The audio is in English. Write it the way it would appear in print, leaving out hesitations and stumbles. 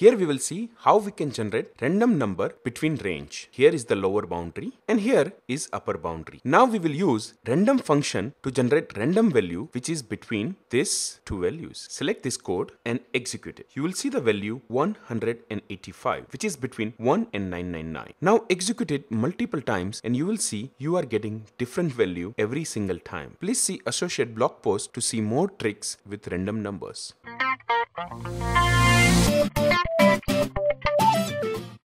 Here we will see how we can generate random number between range. Here is the lower boundary and here is upper boundary. Now we will use random function to generate random value which is between these two values. Select this code and execute it. You will see the value 185 which is between 1 and 999. Now execute it multiple times and you will see you are getting different value every single time. Please see associate blog post to see more tricks with random numbers.